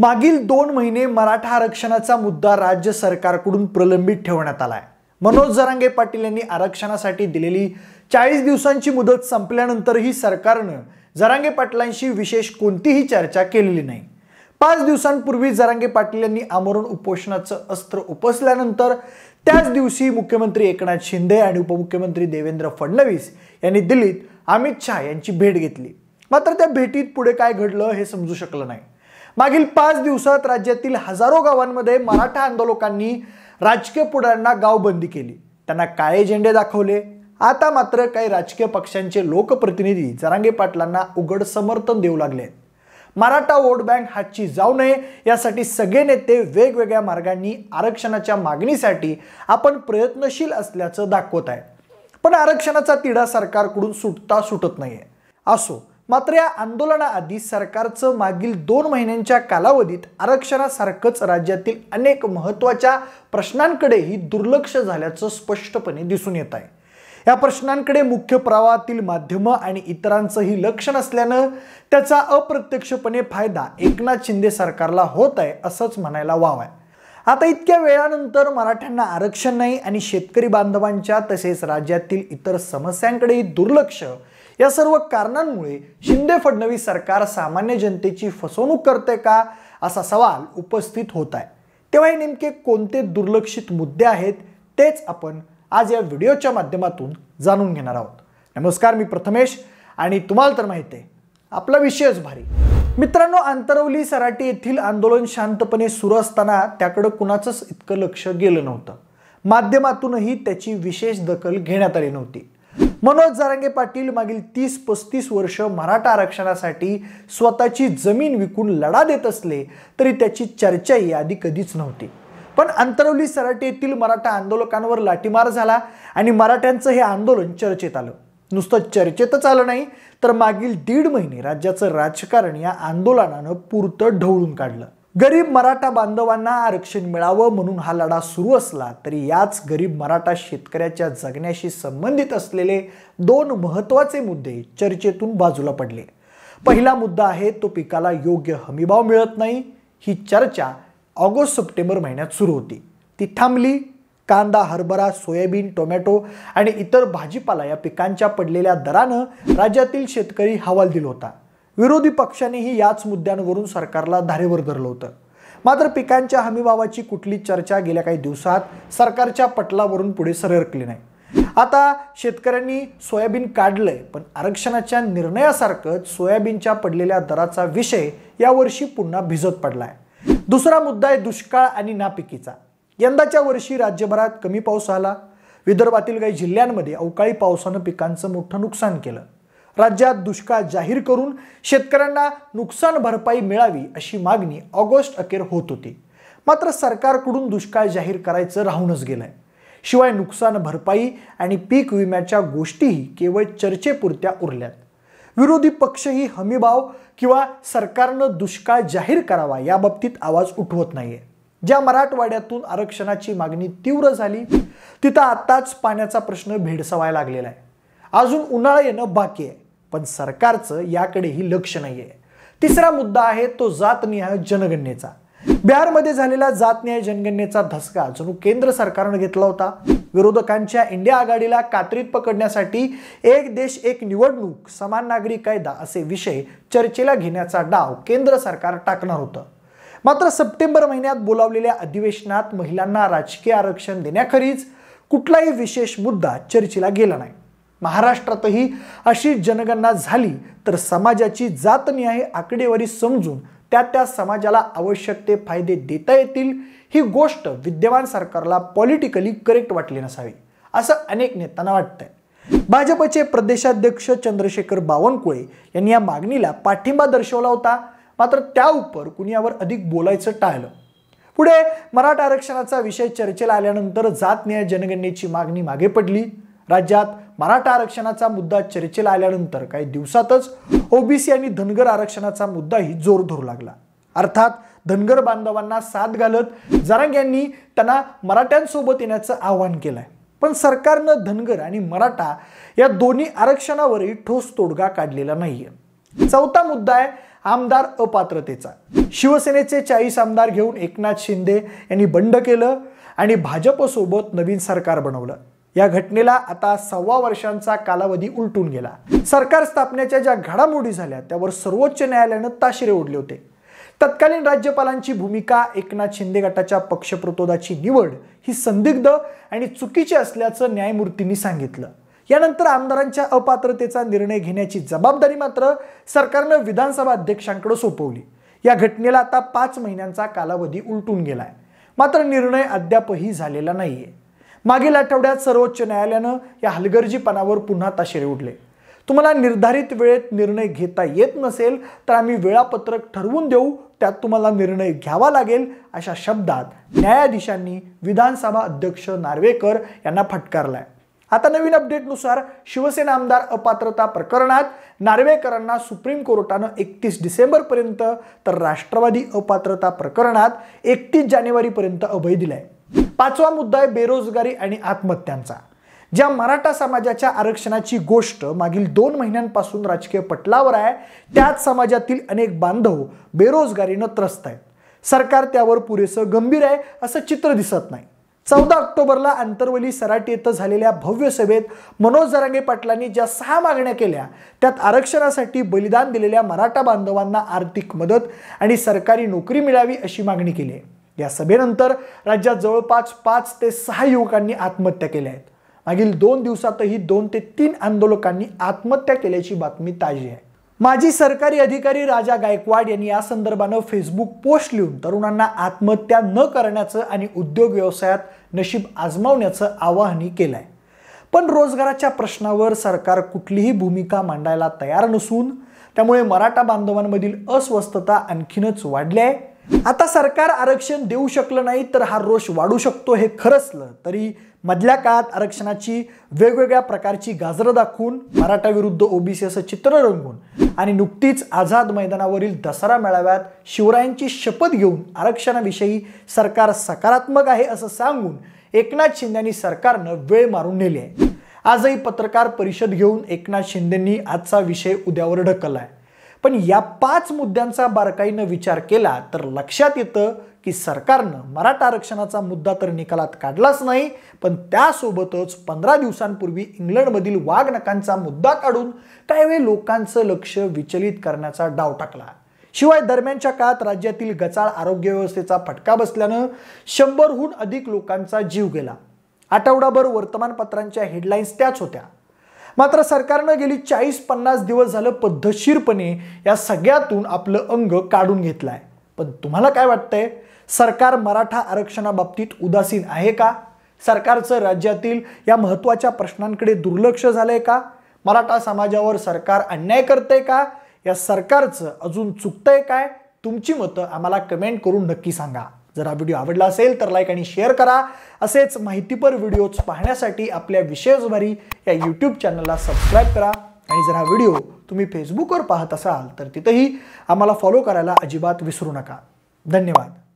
मागील 2 महिने मराठा आरक्षणाचा मुद्दा राज्य सरकारकडून प्रलंबित ठेवण्यात आला आहे। मनोज जरांगे पाटील यांनी आरक्षणासाठी दिलेली 40 दिवसांची मुदत संपल्यानंतरही सरकारने जरांगे पाटलांशी विशेष कोणतीही चर्चा केलेली नाही। 5 दिवसांपूर्वी जरांगे पाटील यांनी आमरण उपोषणाचं अस्त्र उपसल्यानंतर त्याच दिवशी मुख्यमंत्री एकनाथ शिंदे आणि उपमुख्यमंत्री देवेंद्र फडणवीस यांनी दिल्लीत अमित शाह यांची भेट घेतली। मात्र त्या भेटीत पुढे काय घडलं हे समजू शकलं नाही। मागील 5 दिवसात राज्यातील हजारो गावांमध्ये मराठा आंदोलकांनी राजकीय पुढाऱ्यांना गावबंदी केली, त्यांना काळे झेंडे दाखवले। आता मात्र काही राजकीय पक्षांचे लोकप्रतिनिधी जरांगे पाटलांना उघड समर्थन देऊ लागले। मराठा वोट बँक हातची जाऊ नये यासाठी सगळे नेते वेगवेगळ्या मार्गांनी आरक्षणाच्या मागणीसाठी आपण प्रयत्नशील असल्याचं दाखवत आहेत। पण आरक्षणाचा तिढा सरकारकडून सुटत नाहीये। असो, मात्र या आंदोलनाआधी सरकारचं मागील 2 महिन्यांच्या कालावधीत आरक्षणासारखंच राज्यातील अनेक महत्त्वाच्या प्रश्नांकडेही दुर्लक्ष झाल्याचं स्पष्टपणे दिसून येत आहे। या प्रश्नांकडे मुख्य प्रवाहातील माध्यमं आणि इतरांचंही लक्ष नसल्यानं त्याचा अप्रत्यक्षपणे फायदा एकनाथ शिंदे सरकारला होत आहे असंच म्हणायला वाव आहे। आता इतक्या वेळानंतर मराठ्यांना आरक्षण नाही आणि शेतकरी बांधवांच्या तसेच राज्यातील इतर समस्यांकडेही दुर्लक्ष, या सर्व कारणांमुळे शिंदे फडणवीस सरकार सामान्य जनतेची फसवणूक करते का असा सवाल उपस्थित होत आहे। तेव्हा नेमके कोणते दुर्लक्षित मुद्दे आहेत तेच आपण आज या व्हिडिओच्या माध्यमातून जाणून घेणार आहोत। नमस्कार, मी प्रथमेश आणि तुम्हाला तर माहिती आहे आपला विषयच भारी। मित्रांनो, आंतरवली सराटी येथील आंदोलन शांतपणे सुरू असताना त्याकडे कुणाचंच इतकं लक्ष गेलं नव्हतं। माध्यमातूनही त्याची विशेष दखल घेण्यात आली नव्हती। मनोज जरांगे पाटील मागील 30-35 वर्ष मराठा आरक्षणासाठी स्वतःची जमीन विकून लढा देत असले तरी त्याची चर्चा याआधी कधीच नव्हती। पण आंतरवली सराटी येथील मराठा आंदोलकांवर लाठीमार झाला आणि मराठ्यांचं हे आंदोलन चर्चेत आलं। नुसतं चर्चेतच आलं नाही तर मागील 1.5 महिने राज्याचं राजकारण या आंदोलनानं पुरतं ढवळून काढलं। गरीब मराठा बांधवांना आरक्षण मिळावं म्हणून हा लढा सुरू असला तरी याच गरीब मराठा शेतकऱ्याच्या जगण्याशी संबंधित असलेले 2 महत्त्वाचे मुद्दे चर्चेतून बाजूला पडले। पहिला मुद्दा आहे तो पिकाला योग्य हमीभाव मिळत नाही। ही चर्चा ऑगस्ट-सप्टेंबर महिन्यात सुरू होती, ती थांबली। कांदा, हरभरा, सोयाबीन, टोमॅटो आणि इतर भाजीपाला या पिकांच्या पडलेल्या दरानं राज्यातील शेतकरी हवालदिल होता। विरोधी पक्षांनीही याच मुद्द्यांवरून सरकारला धारेवर धरलं होतं। मात्र पिकांच्या हमीभावाची कुठली चर्चा गेल्या काही दिवसात सरकारच्या पटलावरून पुढे सरकली नाही। आता शेतकऱ्यांनी सोयाबीन काढलंय पण आरक्षणाच्या निर्णयासारखंच सोयाबीनच्या पडलेल्या दराचा विषय यावर्षी पुन्हा भिजत पडलाय। दुसरा मुद्दा आहे दुष्काळ आणि नापिकीचा। यंदाच्या वर्षी राज्यभरात कमी पाऊस आला। विदर्भातील काही जिल्ह्यांमध्ये अवकाळी पावसानं पिकांचं मोठं नुकसान केलं। राज्यात दुष्काळ जाहीर करून शेतकऱ्यांना नुकसान भरपाई मिळावी अशी मागणी ऑगस्ट अखेर होत होती। मात्र सरकारकडून दुष्काळ जाहीर करायचं राहूनच गेलंय। शिवाय नुकसान भरपाई आणि पीक विम्याच्या गोष्टीही केवळ चर्चेपुरत्या उरल्यात। विरोधी पक्षही हमीभाव किंवा सरकारनं दुष्काळ जाहीर करावा याबाबतीत आवाज उठवत नाहीये। ज्या मराठवाड्यातून आरक्षणाची मागणी तीव्र झाली तिथं आत्ताच पाण्याचा प्रश्न भेडसावायला लागलेला आहे। अजून उन्हाळा येणं बाकी आहे पण सरकारचं याकडेही लक्ष नाहीये। तिसरा मुद्दा आहे तो जातनिहाय जनगणनेचा। बिहारमध्ये झालेला जातनिहाय जनगणनेचा धसका जणू केंद्र सरकारनं घेतला होता। विरोधकांच्या इंडिया आघाडीला कात्रीत पकडण्यासाठी एक देश एक निवडणूक, समान नागरी कायदा असे विषय चर्चेला घेण्याचा डाव केंद्र सरकार टाकणार होतं। मात्र सप्टेंबर महिन्यात बोलावलेल्या अधिवेशनात महिलांना राजकीय आरक्षण देण्याखेरीज कुठलाही विशेष मुद्दा चर्चेला गेला नाही। महाराष्ट्रातही अशी जनगणना झाली तर समाजाची जातनिहाय आकडेवारी समजून त्या समाजाला आवश्यक ते फायदे देता येतील ही गोष्ट विद्यमान सरकारला पॉलिटिकली करेक्ट वाटली नसावी असं अनेक नेत्यांना वाटतंय। भाजपचे प्रदेशाध्यक्ष चंद्रशेखर बावनकुळे यांनी या मागणीला पाठिंबा दर्शवला होता। मात्र त्याउपर कुणी यावर अधिक बोलायचं टाळलं। पुढे मराठा आरक्षणाचा विषय चर्चेला आल्यानंतर जातनिहाय जनगणनेची मागणी मागे पडली। राज्यात मराठा आरक्षणाचा मुद्दा चर्चेला आल्यानंतर काही दिवसातच ओबीसी आणि धनगर आरक्षणाचा मुद्दाही जोर धरू लागला। अर्थात धनगर बांधवांना साथ घालत जरांग्यांनी त्यांना मराठ्यांसोबत येण्याचं आवाहन केलंय। पण सरकारनं धनगर आणि मराठा या दोन्ही आरक्षणावरही ठोस तोडगा काढलेला नाहीये। चौथा मुद्दा आहे आमदार अपात्रतेचा। शिवसेनेचे 40 आमदार घेऊन एकनाथ शिंदे यांनी बंड केलं आणि भाजपसोबत नवीन सरकार बनवलं। या घटनेला आता 6 वर्षांचा कालावधी उलटून गेला। सरकार स्थापनेच्या ज्या घडामोडी झाल्या त्यावर सर्वोच्च न्यायालयाने ताशेरे ओढले होते। तत्कालीन राज्यपालांची भूमिका, एकनाथ शिंदे गटाच्या पक्षप्रतोदाची निवड ही संदिग्ध आणि चुकीची असल्याचं न्यायमूर्तींनी सांगितलं। यानंतर आमदारांच्या अपात्रतेचा निर्णय घेण्याची जबाबदारी मात्र सरकारने विधानसभा अध्यक्षांकडे सोपवली। या घटनेला आता 5 महिन्यांचा कालावधी उलटून गेलाय, मात्र निर्णय अद्यापही झालेला नाहीये। मागील आठवड्यात सर्वोच्च न्यायालयाने या हलगर्जीपणावर पुन्हा ताशेरे ओढले। तुम्हाला निर्धारित वेळेत निर्णय घेता येत नसेल तर आम्ही वेळापत्रक ठरवून देऊ, त्यात तुम्हाला निर्णय घ्यावा लागेल, अशा शब्दात न्यायाधीशांनी विधानसभा अध्यक्ष नार्वेकर यांना फटकारलाय। आता नवीन अपडेटनुसार शिवसेना आमदार अपात्रता प्रकरणात नार्वेकरांना सुप्रीम कोर्टानं 31 डिसेंबरपर्यंत तर राष्ट्रवादी अपात्रता प्रकरणात 31 जानेवारीपर्यंत अभय दिलाय। 5वा मुद्दा आहे बेरोजगारी आणि आत्महत्यांचा। ज्या मराठा समाजाच्या आरक्षणाची गोष्ट मागील 2 महिन्यांपासून राजकीय पटलावर आहे, त्याच समाजातील अनेक बांधव बेरोजगारीने त्रस्त आहेत। सरकार त्यावर पुरेसं गंभीर आहे असं चित्र दिसत नाही। 14 ऑक्टोबरला आंतरवली सराटी येथे झालेल्या भव्य सभेत मनोज जरांगे पाटलांनी ज्या 6 मागण्या केल्या त्यात आरक्षणासाठी बलिदान दिलेल्या मराठा बांधवांना आर्थिक मदत आणि सरकारी नोकरी मिळावी अशी मागणी केली आहे। या सभेनंतर राज्यात जवळपास 5 ते 6 युवकांनी आत्महत्या केल्या आहेत। मागील 2 दिवसातही 2 ते 3 आंदोलकांनी आत्महत्या केल्याची बातमी ताजी आहे। माजी सरकारी अधिकारी राजा गायकवाड यांनी या संदर्भाने फेसबुक पोस्ट लिहून तरुणांना आत्महत्या न करण्याचं आणि उद्योग व्यवसायात नशीब आजमावण्याचं आवाहनही केलं आहे। पण रोजगाराच्या प्रश्नावर सरकार कुठलीही भूमिका मांडायला तयार नसून त्यामुळे मराठा बांधवांमधील अस्वस्थता आणखीनच वाढली आहे। आता सरकार आरक्षण देऊ शकलं नाही तर हा रोष वाढू शकतो हे खरंचलं तरी मधल्या काळात आरक्षणाची वेगवेगळ्या प्रकारची गाजरं दाखवून मराठा विरुद्ध ओबीसी असं चित्र रंगून आणि नुकतीच आझाद मैदानावरील दसरा मेळाव्यात शिवरायांची शपथ घेऊन आरक्षणाविषयी सरकार सकारात्मक आहे असं सांगून एकनाथ शिंदेंनी सरकारनं वेळ मारून नेली आहे। आजही पत्रकार परिषद घेऊन एकनाथ शिंदेंनी आजचा विषय उद्यावर ढकलला आहे। पण या 5 मुद्द्यांचा बारकाईने विचार केला तर लक्षात येतं की सरकारनं मराठा आरक्षणाचा मुद्दा तर निकालात काढलाच नाही, पण त्यासोबतच 15 दिवसांपूर्वी इंग्लंडमधील वाघनखांचा मुद्दा काढून काही वेळ लोकांचं लक्ष विचलित करण्याचा डाव टाकला। शिवाय दरम्यानच्या काळात राज्यातील गचाळ आरोग्य व्यवस्थेचा फटका बसल्यानं 100हून अधिक लोकांचा जीव गेला। आठवडाभर वर्तमानपत्रांच्या हेडलाईन्स त्याच होत्या। मात्र सरकारनं गेली 40-50 दिवस झालं पद्धतशीरपणे या सगळ्यातून आपलं अंग काढून घेतलं आहे। पण तुम्हाला काय वाटतंय, सरकार मराठा आरक्षणाबाबतीत उदासीन आहे का? सरकारचं राज्यातील या महत्त्वाच्या प्रश्नांकडे दुर्लक्ष झालंय का? मराठा समाजावर सरकार अन्याय करतंय का? या सरकारचं अजून चुकतंय काय? तुमची मतं आम्हाला कमेंट करून नक्की सांगा। जर हा व्हिडिओ आवडला असेल तर लाईक आणि शेअर करा। असेच माहितीपर व्हिडिओज पाहण्यासाठी आपल्या विशेषभरी या यूट्यूब चॅनलला सबस्क्राईब करा आणि जर हा व्हिडिओ तुम्ही फेसबुकवर पाहत असाल तर तिथेही आम्हाला फॉलो करायला अजिबात विसरू नका। धन्यवाद।